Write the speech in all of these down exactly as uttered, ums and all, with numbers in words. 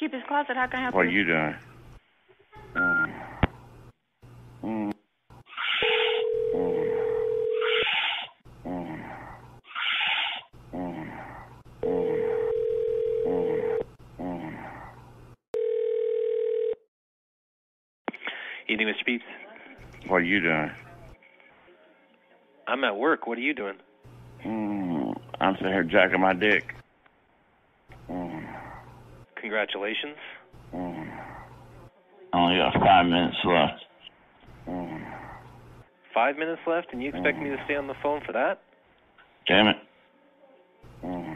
Cupid's Closet, how can I help what you? What are you doing? Mm. Mm. Mm. Mm. Mm. Mm. Mm. Evening, Mister Peeps. What are you doing? I'm at work. What are you doing? Mm. I'm sitting here jacking my dick. Mm. Congratulations. Mm. I only got five minutes left. Mm. Five minutes left, and you expect mm. me to stay on the phone for that? Damn it. Mm.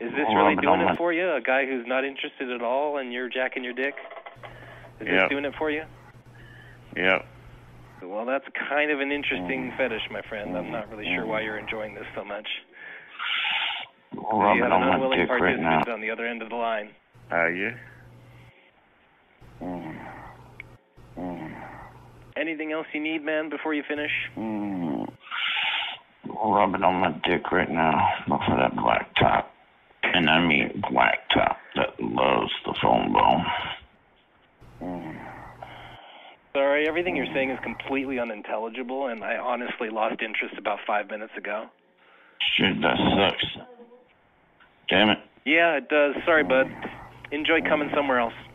Is this really oh, doing it my... for you? A guy who's not interested at all, and you're jacking your dick? Is yep. this doing it for you? Yep. Well, that's kind of an interesting mm. fetish, my friend. Mm. I'm not really sure why you're enjoying this so much. Well, so you have an unwilling participant right on the other end of the line. Are you? Mm. Mm. Anything else you need, man, before you finish? Mm. Well, rubbing on my dick right now for that black top. And I mean black top that loves the phone bone. Mm. Sorry, everything you're saying is completely unintelligible, and I honestly lost interest about five minutes ago. Shit, that sucks. Damn it. Yeah, it does. Sorry, bud. Enjoy coming somewhere else.